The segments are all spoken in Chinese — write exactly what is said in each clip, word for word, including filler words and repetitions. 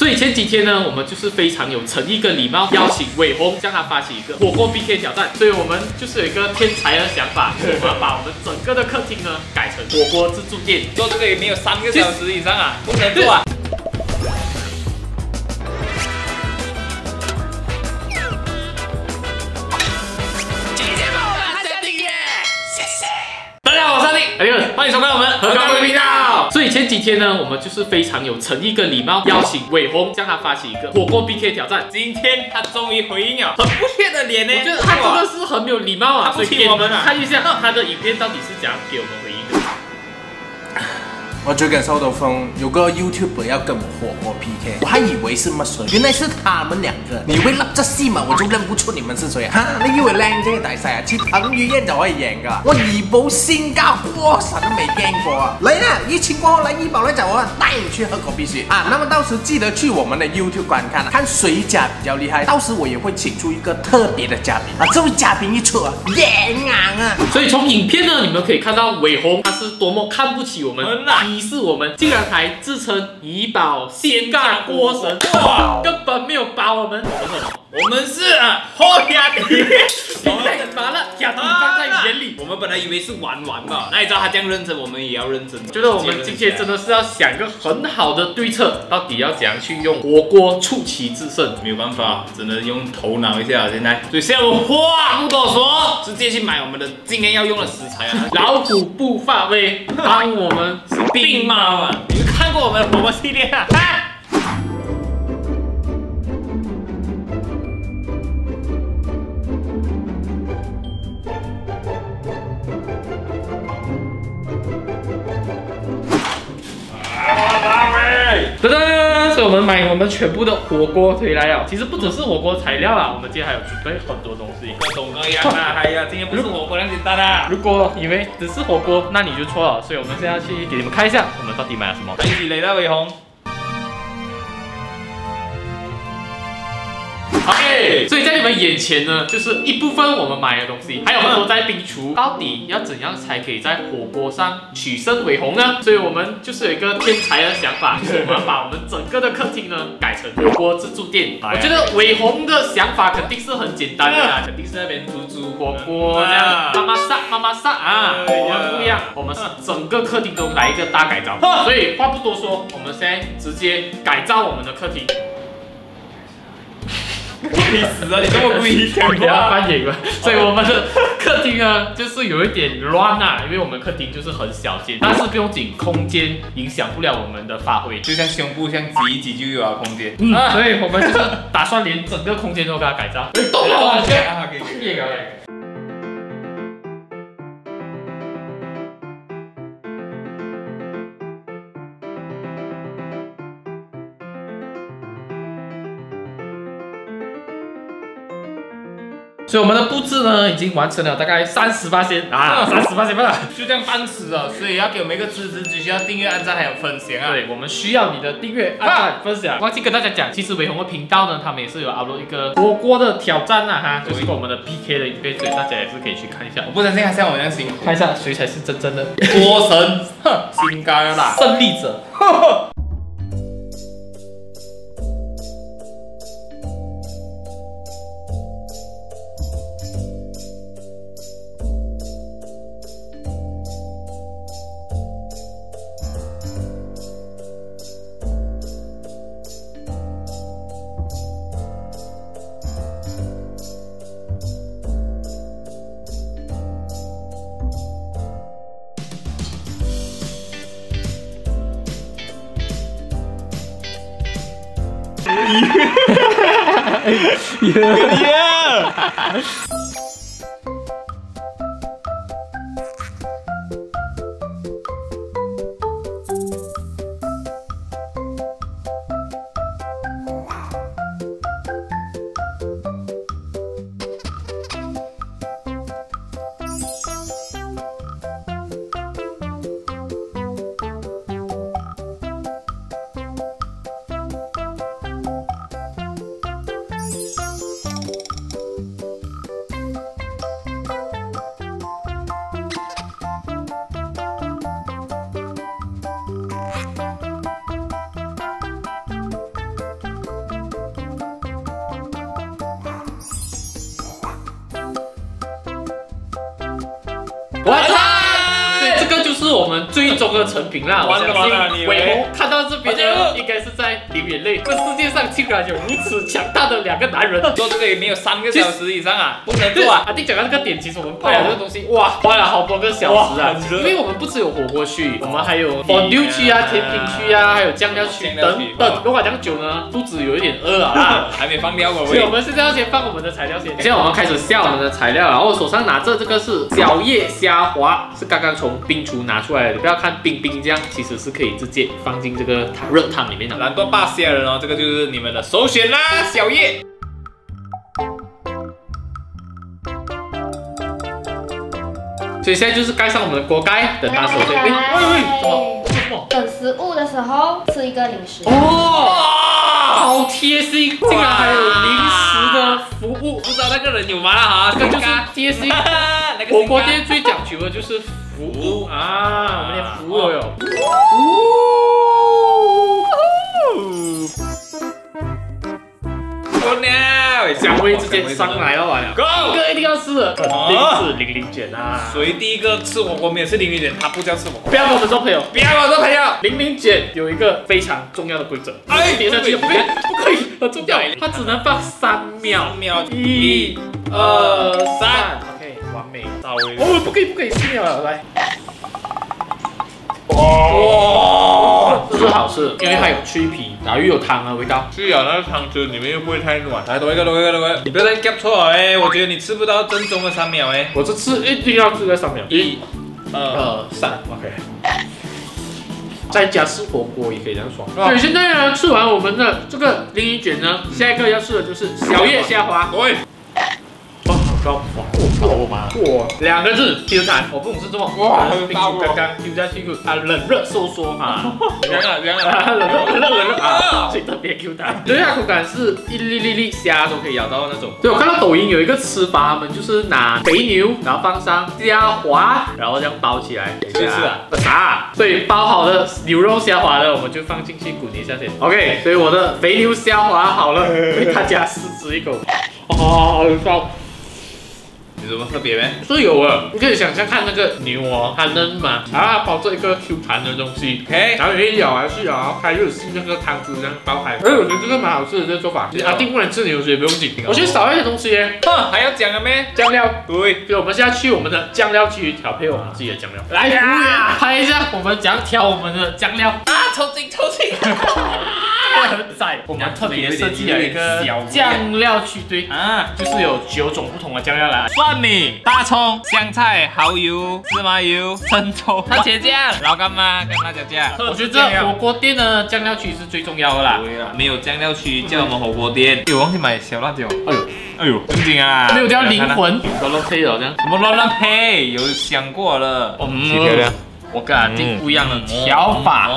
所以前几天呢，我们就是非常有诚意跟礼貌邀请伟鸿，向他发起一个火锅 P K 挑战。所以我们就是有一个天才的想法，我们把我们整个的客厅呢改成火锅自助店，做这个也没有三个小时以上啊，不能做啊。欢迎收看我们何高贵频道。所以前几天呢，我们就是非常有诚意跟礼貌邀请伟鸿，向他发起一个火锅 P K 挑战。今天他终于回应了，很不屑的脸呢。我觉得他真的是很没有礼貌啊，他不听我们啊。看一下他的影片到底是怎样给我们回应的。我最近收到風，有個 YouTuber 要跟我火鍋 P K， 我還以為是乜水，原來是他們兩個。你以為粒則絲嘛，我就認不出你們是誰啊！哈，你以為靚仔大細啊，似彭于晏就可以贏㗎？我怡保仙家鍋神都未驚過啊！來啦，一起過來怡保來找我，帶你去喝口啤酒啊！那麼到時記得去我們的 YouTube 觀看，看誰家比較厲害。到時我也會請出一個特別的嘉賓啊！這位嘉賓一出啊，贏硬啊！所以從影片呢，你們可以看到偉鴻他是多麼看不起我們。提示我们竟然还自称怡保仙家锅神，哇，根本没有把我们，我们是后家的，我们是把那假的放在眼里。我们本来以为是玩玩嘛，那你知道他这样认真，我们也要认真。觉得我们今天真的是要想一个很好的对策，到底要怎样去用火锅出奇制胜？没有办法，只能用头脑一下。现在，所以现在我话不多说，直接去买我们的今天要用的食材啊！老虎不发威，当我们是病猫啊！你们看过我们的火锅系列啊？啊等等，所以我们买我们全部的火锅回来了。其实不只是火锅材料啦，我们今天还有准备很多东西，各种各样啊！哎呀，今天不是火锅那么简单啦。如果以为只是火锅，那你就错了。所以我们现在去给你们看一下，我们到底买了什么。一起来啦，伟鸿。OK， 所以在你们眼前呢，就是一部分我们买的东西，还有很多在冰橱。到底要怎样才可以在火锅上取胜伟鸿呢？所以我们就是有一个天才的想法，就是我们要把我们整个的客厅呢改成火锅自助店。我觉得伟鸿的想法肯定是很简单的啦，肯定是那边煮煮火锅这样，妈妈杀妈妈杀啊！我们不一样，我们是整个客厅都来一个大改造。所以话不多说，我们现在直接改造我们的客厅。你死啊！你这么故意讲，不要扮演吧。所以我们的客厅呢，就是有一点乱啊，因为我们客厅就是很小间，但是不用紧，空间影响不了我们的发挥。就像胸部像挤一挤就有啊空间。嗯，所以我们就是打算连整个空间都给它改造。动了啊！可以啊，可以搞嘞。所以我们的布置呢，已经完成了大概三十八仙啊，三十八仙半了，就这样半死了。所以要给我们一个支持，只需要订阅、按赞还有分享啊。对，我们需要你的订阅、按赞、分享。忘记跟大家讲，其实伟鸿的频道呢，他们也是有 upload 一个火锅的挑战啊哈，就是我们的 P K 的影片，所以大家也是可以去看一下。我不相信他像我这样辛苦，看一下谁才是真正的锅神，哼，应该啦，胜利者。Yeah! 完蛋！这个就是我们最终的成品啦。完了完了，你看到这边呢，应该是在流眼泪。这世界上竟然有如此强大的两个男人，做这个也没有三个小时以上啊，不能做啊。阿弟讲到这个点，其实我们拍了这个东西，哇，花了好多个小时啊，因为我们不只有火锅区，我们还有fondue区啊、甜品区啊，还有酱料区等等。如果讲久呢，肚子有一点饿啊，还没放料，所以我们现在要先放我们的材料先。现在我们开始下我们的材料，然后我手上拿着这个是小叶虾滑，是刚刚从冰厨拿出来的。你不要看冰冰这样，其实是可以直接放进这个汤热汤里面的。懒惰霸虾仁哦，这个就是你们的首选啦，小叶。 所以现在就是盖上我们的锅盖，等它熟透。哎哎，什么？等食物的时候吃一个零食。哦，好贴心，竟然还有零食的服务，不知道那个人有吗？哈，这个就是贴心。火锅店最讲究的就是服务啊，我们的服务哟。过年。 香味直接上来了完了，哥哥一定要吃的，肯定是零零卷啊！谁第一个吃火锅没有吃零零卷，他不叫吃火锅。不要跟我做朋友，不要跟我做朋友。零零卷有一个非常重要的规则，哎，别下去，不可以，不可以，很重要，它只能放三秒，三秒，一、二、三 ，OK， 完美到位。哦，不可以，不可以，四秒了，来。哇，这是好吃，因为它有脆皮。 然后又有汤的味道，是啊，那个汤汁里面又不会太软。来，多一个，多一个，多一个，你不要再夹错了哎！我觉得你吃不到正宗的三秒哎，我这次一定要吃在三秒，一、二、三 ，OK。在家吃火锅也可以这样爽。对，现在呢，吃完我们的这个零零卷呢，下一个要吃的就是小叶虾滑。喂，哇，好高，哇，我妈，哇，两个字，天才，我不懂是这么，哇，冰球刚刚丢下去，啊，冷热收缩嘛，凉了，凉了，冷热，冷热。 最特别 Q 弹，对啊，口感是一粒粒粒虾都可以咬到那种。对，我看到抖音有一个吃法，他们就是拿肥牛，然后放上虾滑，然后这样包起来。谁吃啊？啥？所以包好的牛肉虾滑呢，我们就放进去滚一下先。OK， 所以我的肥牛虾滑好了，给大家试吃一口。哦，好。 有什么特别没？是有啊，你可以想象看那个牛哦，它嫩嘛，然后它包着一个 Q 弹的东西， Okay. 然后你一咬下去啊，它又是那个汤汁这样包开。哎，我觉得这个蛮好吃的这个做法。阿丁不能吃牛，所以不用紧。我觉得少一些东西耶。哼，还要讲了没？酱料。对，所以我们现在去我们的酱料区调配我们自己的酱料。来，拍一下我们怎样调我们的酱料。啊，抽筋抽筋。很窄，我们特别设计了一个酱料区堆啊，就是有九种不同的酱料啦，蒜米、大葱、香菜、蚝油、芝麻油、生抽、番茄酱、老干妈跟辣椒酱。我觉得火锅店的酱料区是最重要的啦，没有酱料区叫我们火锅店。哎，我忘记买小辣椒，哎呦哎呦，正经啊，没有叫灵魂，乱乱配好像，什么乱乱配，有想过了，嗯，漂亮。 我跟阿丁不一样的调法，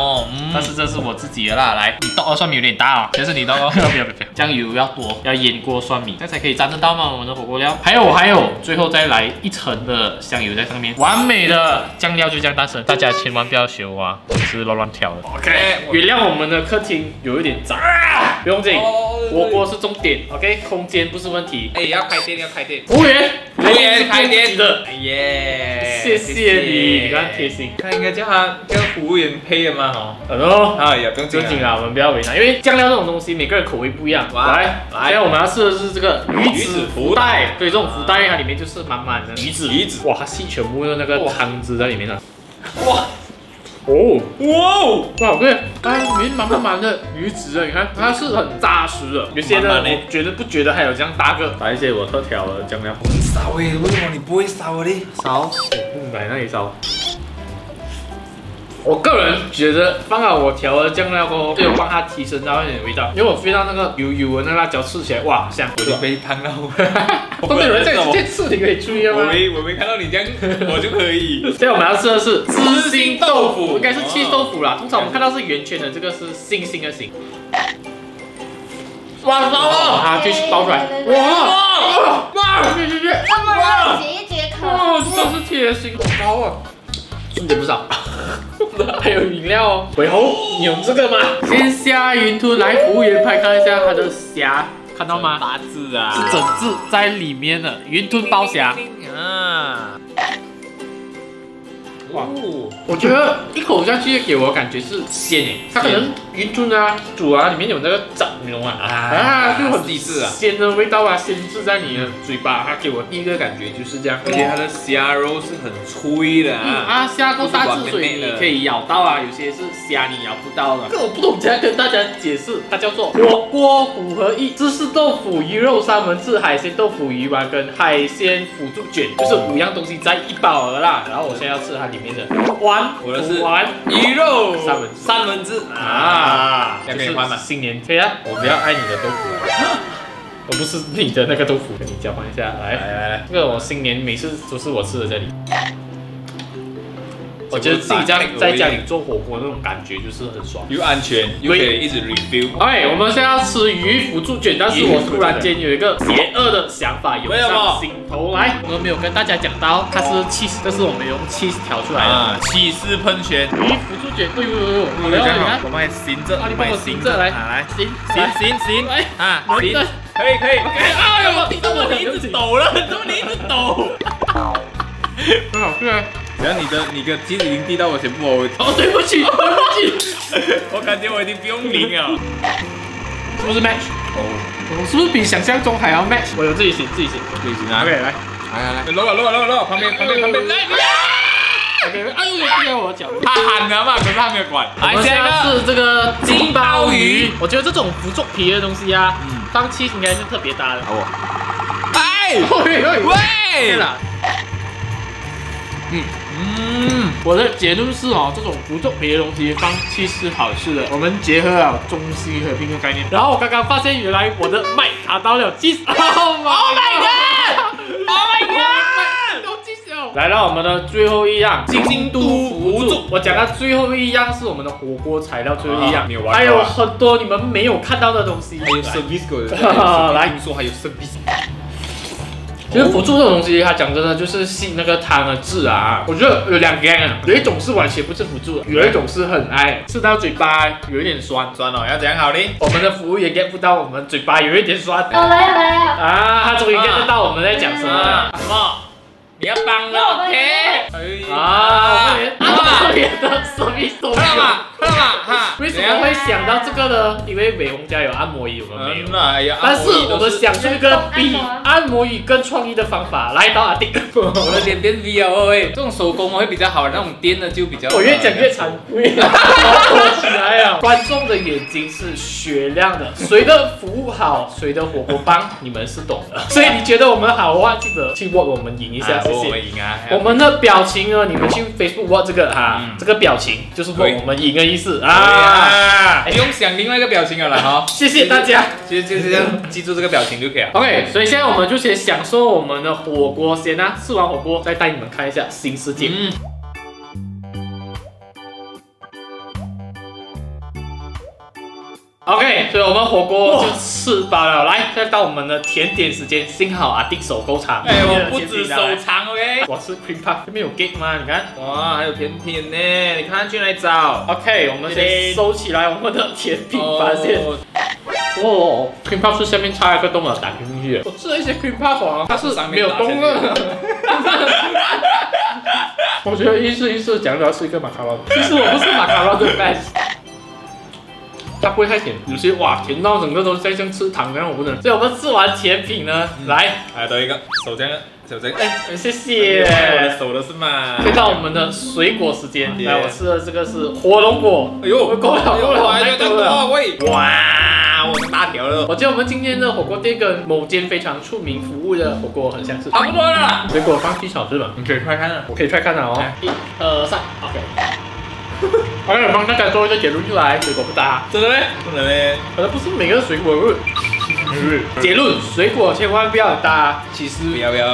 但是这是我自己的啦。来，你倒蒜米有点大啊，全是你倒哦。不要不要不要，酱油要多，要腌过蒜米，这才可以沾得到嘛我们的火锅料。还有还有，最后再来一层的香油在上面，完美的酱料就这样诞生。大家千万不要学我啊，我是乱乱调的。OK， 原谅我们的客厅有一点脏，不用紧，火锅是重点 ，OK， 空间不是问题。哎，要开店要开店，服务员，服务员开店的，哎耶，谢谢你，你看贴心。 他应该叫他叫服务员配的嘛哈，很哦，啊也不用紧啊，我们不要为难，因为酱料这种东西每个人口味不一样。来，来，现在我们要试的是这个鱼子福袋，对，这种福袋它里面就是满满的鱼子，鱼子，哇，它吸全部的那个汤汁在里面了，哇，哦，哇，哇，好对，它里面满满的鱼子啊，你看它是很扎实的，有些呢我觉得不觉得还有这样大个，来一些我特调的酱料，很少哎，为什么你不会烧的？烧，嗯，来那里烧。 我个人觉得放了我调的酱料过后，就有帮它提升到一点味道，因为我 feel 到那个油油的那辣椒吃起来，哇香！我就被烫到，都没有人在在吃，你可以注意吗？我没我没看到你这样，我就可以。现在我们要吃的是芝心豆腐，应该是七豆腐啦。通常我们看到是圆圈的，这个是星星的星。哇糟了！啊，继续包出来！哇哇！去去去！哇！节节口！哇，这是贴心，好啊，瞬间不少。 还有饮料哦，伟鸿，你有这个吗？先下云吞，来服务员拍看一下它的虾，看到吗？八字啊，是整只在里面的云吞包虾。啊，哇，我觉得一口下去给我感觉是鲜诶，它可能鱼盅啊煮啊里面有那个杂牛啊啊，就很鲜的味道啊，鲜质在你的嘴巴，它给我第一个感觉就是这样。而且它的虾肉是很脆的啊，啊虾够大汁水你可以咬到啊，有些是虾你咬不到的。这我不懂怎样跟大家解释，它叫做火锅五合一，芝士豆腐鱼肉三文治、海鲜豆腐鱼丸跟海鲜腐竹卷，就是五样东西在一包了啦。然后我现在要吃它里面的丸，我的是丸鱼肉三文三文治啊，两个换嘛，新年可以啊，我比较爱你的豆腐。我不是你的那个豆腐，跟你交换一下，来来来来，这个我新年每次都是我吃的这里。我觉得自己家在家里做火锅那种感觉就是很爽，又安全又可以一直 review。哎，我们现在要吃鱼腐竹卷，但是我突然间有一个邪恶的想法涌上心头来。我没有跟大家讲到，它是 cheese， 但是我们用 cheese 调出来的。起司喷泉鱼腐竹卷，哎呦呦呦！我来，我们还行着，你帮我行着来，来行行行行，哎啊行。可以可以，哎呦，你怎么你一直抖了？怎么你一直抖？很好吃啊！只要你的你的鸡已经递到我前部，我哦对不起对不起，我感觉我已经不用零了，是不是 match？ 哦，是不是比想象中还要 match？ 我有自己行自己行自己行啊！来来来来，搂啊搂啊搂啊搂，旁边旁边旁边，来来，哎呦，踢到我的脚！他喊了嘛，可是他没有管。来下一个是这个金包鱼，我觉得这种腐竹皮的东西啊。放气应该是特别搭的。哦，哎，喂，了，嗯嗯，我的结论是哦，这种不做别的东西放气是好事的。我们结合了中西合并的概念。然后我刚刚发现，原来我的麦卡到了气。Oh my god！Oh my god！ 都气死了。来到我们的最后一样，京都腐竹。我讲到最后一样是我们的火锅材料，最后一样还有很多你们没有看到的东西。还有 service 狗的，来，你说还有 service。其实腐竹这种东西，它讲真的就是吸那个汤的质啊。我觉得有两样啊，有一种是完全不吃腐竹，有一种是很爱吃到嘴巴有一点酸酸哦。要怎样好呢？我们的服务也 get 不到我们嘴巴有一点酸。来来啊，他终于 get 得到我们在讲什么了。什么？你要帮我 ，OK？ 啊，特别的神秘手法嘛，看嘛哈。为什么会想到这个呢？因为美红家有按摩椅，我们没有。但是我们想出一个比按摩椅更创意的方法，来到阿丁。我的脸变 V 了，喂，这种手工会比较好，那种颠的就比较。我越讲越惭愧。起来啊！观众的眼睛是雪亮的，谁的服务好，谁的火锅棒，你们是懂的。所以你觉得我们好的话，记得去 vote 我们赢一下。我们赢啊！我们的表情呢？你们去 Facebook watch 这个哈，这个表情就是我们赢的意思啊！不用想另外一个表情了啦哈！谢谢大家，就就这样记住这个表情就可以了。OK， 所以现在我们就先享受我们的火锅先啊，吃完火锅再带你们看一下新世界。OK， 所以我们火锅就吃饱了，来，再到我们的甜点时间。幸好阿丁手够长，哎，我不止手长 ，OK， 我是 cream puff， 这边有 gate 吗？你看，哇，还有甜品呢，你看去哪里找 ？OK， 我们先收起来我们的甜品发现。哦 ，cream puff 是下面插一个洞的，打进去。我吃了一些 cream puff 啊，它是没有洞的。我觉得一次一次讲主要是一个马卡龙，其实我不是马卡龙的 fans。它不会太甜，有些哇甜到整个都在像吃糖一样，我不能。所以我们吃完甜品呢，来，来多一个手这样，手这样，哎，谢谢，手的是嘛？回到我们的水果时间，来，我吃的这个是火龙果，哎呦，够了够了，太多了，喂，哇，我大条了。我觉得我们今天的火锅店跟某间非常出名服务的火锅很相似，差不多了。水果放去炒是吧？你可以快看了，我可以快看了哦。一、二、三 ，OK。还有帮大家做一个结论出来，水果不搭，真的嘞？真的嘞，可能不是每个水果论。结论：水果千万不要搭，其实不要不要。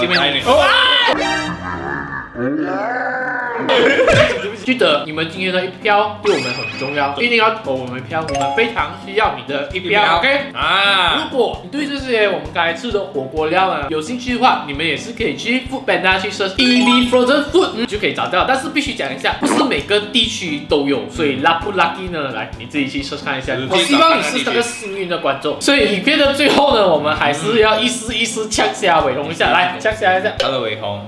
记得你们今天的一票对我们很重要，一定要投我们一票，我们非常需要你的一票 ，OK？ 啊，如果你对这些我们刚才吃的火锅料呢有兴趣的话，你们也是可以去 Foodpanda 去 search E B Frozen Food， 你就可以找到。但是必须讲一下，不是每个地区都有，所以 lucky 不 lucky 呢？来，你自己去 search 看一下。我希望你是这个幸运的观众。所以影片的最后呢，我们还是要一丝一丝呛下伟鸿一下，来呛下一下他的伟鸿。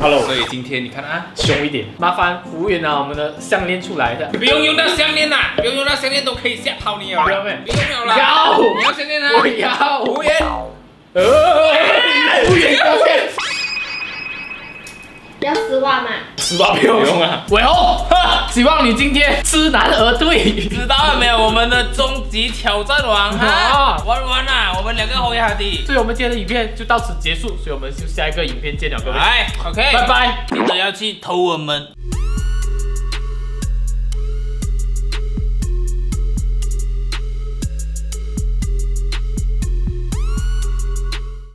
Hello， 所以今天你看啊，凶一点，麻烦服务员拿我们的项链出来的，不用用到项链啦，不用用到项链都可以吓跑你哦，不要不要啦，要你要项链啊，我要服务员，服务员道歉，要失望嘛，失望不用用啊，伟鸿，希望你今天知难而退，知道了没有？我们的终极挑战王哈，玩完啦，我们两个好呀的，所以我们今天的影片就到此结束，所以我们就下一个影片见了各位，哎 ，OK， 拜拜，记得要去投我们。